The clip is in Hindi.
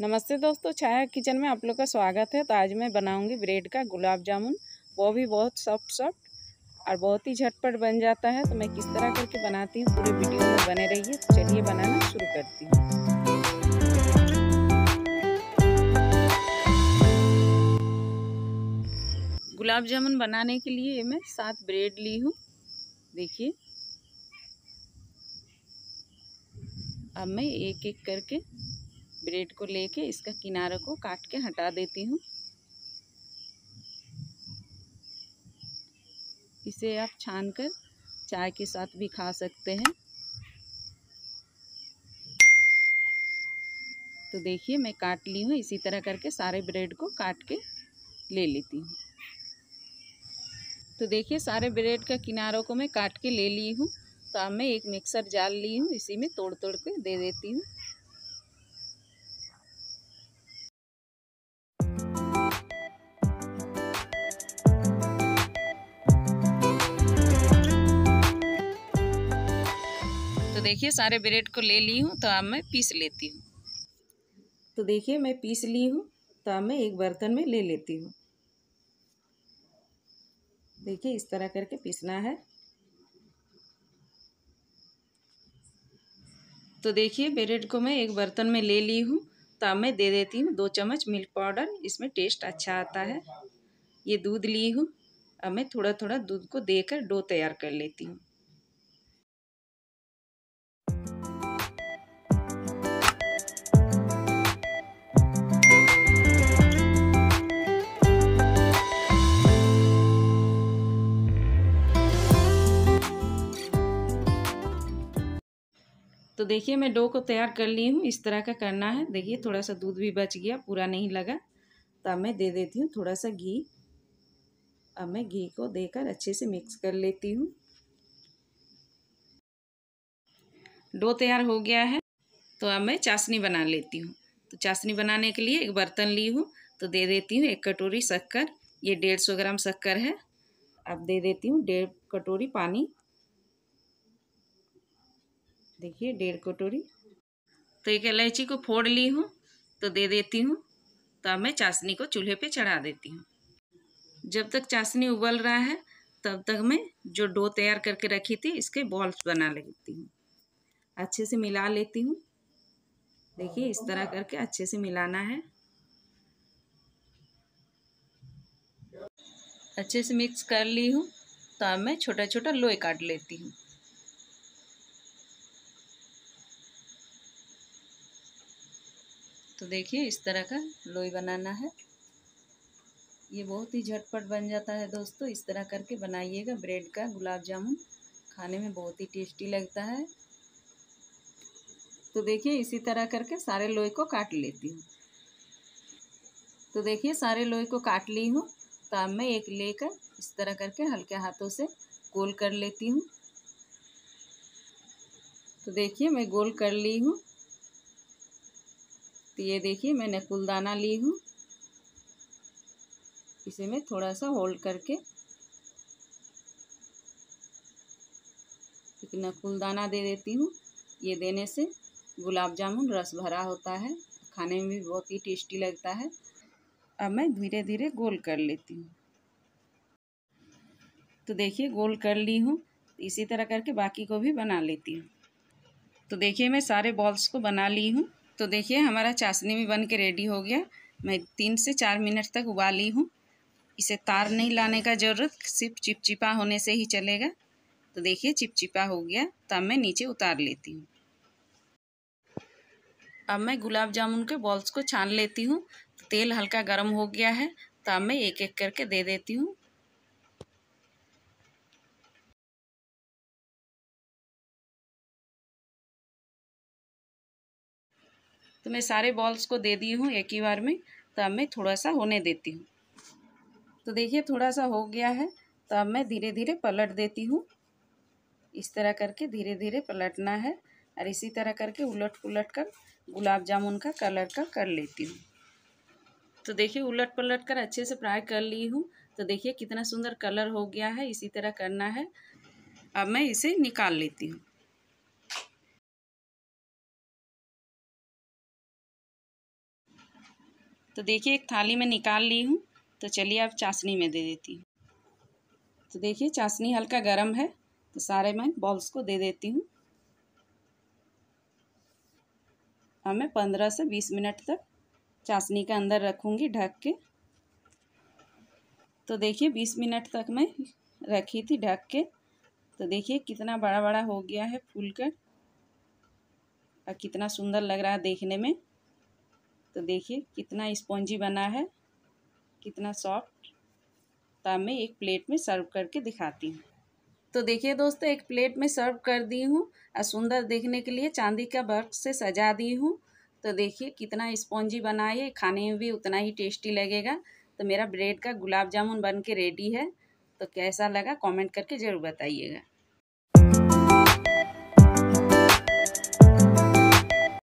नमस्ते दोस्तों, छाया किचन में आप लोग का स्वागत है। तो आज मैं बनाऊंगी ब्रेड का गुलाब जामुन, वो भी बहुत सॉफ्ट और बहुत ही झटपट बन जाता है। तो मैं किस तरह करके बनाती हूँ पूरे वीडियो में बने रहिए। तो चलिए बनाना शुरू करती हूँ। गुलाब जामुन बनाने के लिए मैं 7 ब्रेड ली हूँ। देखिए अब मैं एक एक करके ब्रेड को लेके इसका किनारा को काट के हटा देती हूँ। इसे आप छानकर चाय के साथ भी खा सकते हैं। तो देखिए मैं काट ली हूँ। इसी तरह करके सारे ब्रेड को काट के ले लेती हूँ। तो देखिए सारे ब्रेड का किनारों को मैं काट के ले ली हूँ। तो अब मैं एक मिक्सर जार ली हूँ, इसी में तोड़ तोड़ के दे देती हूँ। तो देखिए सारे ब्रेड को ले ली हूँ। तो अब मैं पीस लेती हूँ। तो देखिए मैं पीस ली हूँ। तो अब मैं एक बर्तन में ले लेती हूँ। देखिए इस तरह करके पीसना है। तो देखिए ब्रेड को मैं एक बर्तन में ले ली हूँ। तो अब मैं दे देती हूँ 2 चम्मच मिल्क पाउडर, इसमें टेस्ट अच्छा आता है। ये दूध ली हूँ। अब मैं थोड़ा थोड़ा दूध को देकर डो तैयार कर लेती हूँ। तो देखिए मैं डो को तैयार कर ली हूँ। इस तरह का करना है। देखिए थोड़ा सा दूध भी बच गया, पूरा नहीं लगा। तो अब मैं दे देती हूँ थोड़ा सा घी। अब मैं घी को देकर अच्छे से मिक्स कर लेती हूँ। डो तैयार हो गया है। तो अब मैं चाशनी बना लेती हूँ। तो चाशनी बनाने के लिए एक बर्तन ली हूँ। तो दे देती हूँ 1 कटोरी शक्कर, ये 150 ग्राम शक्कर है। अब दे देती हूँ 1.5 कटोरी पानी। देखिए 1.5 कटोरी। तो एक इलायची को फोड़ ली हूँ। तो दे देती हूँ। तो अब मैं चाशनी को चूल्हे पे चढ़ा देती हूँ। जब तक चाशनी उबल रहा है तब तक मैं जो डो तैयार करके रखी थी इसके बॉल्स बना लेती हूँ। अच्छे से मिला लेती हूँ। देखिए इस तरह करके अच्छे से मिलाना है। अच्छे से मिक्स कर ली हूँ। तो अब मैं छोटा छोटा लोई काट लेती हूँ। तो देखिए इस तरह का लोई बनाना है। ये बहुत ही झटपट बन जाता है दोस्तों। इस तरह करके बनाइएगा ब्रेड का गुलाब जामुन, खाने में बहुत ही टेस्टी लगता है। तो देखिए इसी तरह करके सारे लोई को काट लेती हूँ। तो देखिए सारे लोई को काट ली हूँ। तो अब मैं एक लेकर इस तरह करके हल्के हाथों से गोल कर लेती हूँ। तो देखिए मैं गोल कर ली हूँ। तो ये देखिए मैं नकुलदाना ली हूँ। इसे मैं थोड़ा सा होल्ड करके एक नकुलदाना दे देती हूँ। ये देने से गुलाब जामुन रस भरा होता है, खाने में भी बहुत ही टेस्टी लगता है। अब मैं धीरे धीरे गोल कर लेती हूँ। तो देखिए गोल कर ली हूँ। इसी तरह करके बाकी को भी बना लेती हूँ। तो देखिए मैं सारे बॉल्स को बना ली हूँ। तो देखिए हमारा चाशनी भी बन के रेडी हो गया। मैं 3 से 4 मिनट तक उबाली हूँ। इसे तार नहीं लाने का ज़रूरत, सिर्फ चिपचिपा होने से ही चलेगा। तो देखिए चिपचिपा हो गया। तब मैं नीचे उतार लेती हूँ। अब मैं गुलाब जामुन के बॉल्स को छान लेती हूँ। तो तेल हल्का गर्म हो गया है। तब मैं एक एक करके दे देती हूँ। तो मैं सारे बॉल्स को दे दी हूँ एक ही बार में। तो अब मैं थोड़ा सा होने देती हूँ। तो देखिए थोड़ा सा हो गया है। तो अब मैं धीरे धीरे पलट देती हूँ। इस तरह करके धीरे धीरे पलटना है। और इसी तरह करके उलट पुलट कर गुलाब जामुन का कलर का कर लेती हूँ। तो देखिए उलट पलट कर अच्छे से फ्राई कर ली हूँ। तो देखिए कितना सुंदर कलर हो गया है। इसी तरह करना है। अब मैं इसे निकाल लेती हूँ। तो देखिए एक थाली में निकाल ली हूँ। तो चलिए अब चाशनी में दे देती हूँ। तो देखिए चाशनी हल्का गर्म है, तो सारे मैं बॉल्स को दे देती हूँ। अब मैं 15 से 20 मिनट तक चाशनी के अंदर रखूँगी ढक के। तो देखिए 20 मिनट तक मैं रखी थी ढक के। तो देखिए कितना बड़ा बड़ा हो गया है फूलकर और कितना सुंदर लग रहा है देखने में। तो देखिए कितना स्पॉन्जी बना है, कितना सॉफ्ट। तब मैं एक प्लेट में सर्व करके दिखाती हूँ। तो देखिए दोस्तों एक प्लेट में सर्व कर दी हूँ और सुंदर देखने के लिए चांदी का वर्क से सजा दी हूँ। तो देखिए कितना स्पॉन्जी बना है, खाने में भी उतना ही टेस्टी लगेगा। तो मेरा ब्रेड का गुलाब जामुन बन के रेडी है। तो कैसा लगा कमेंट करके ज़रूर बताइएगा।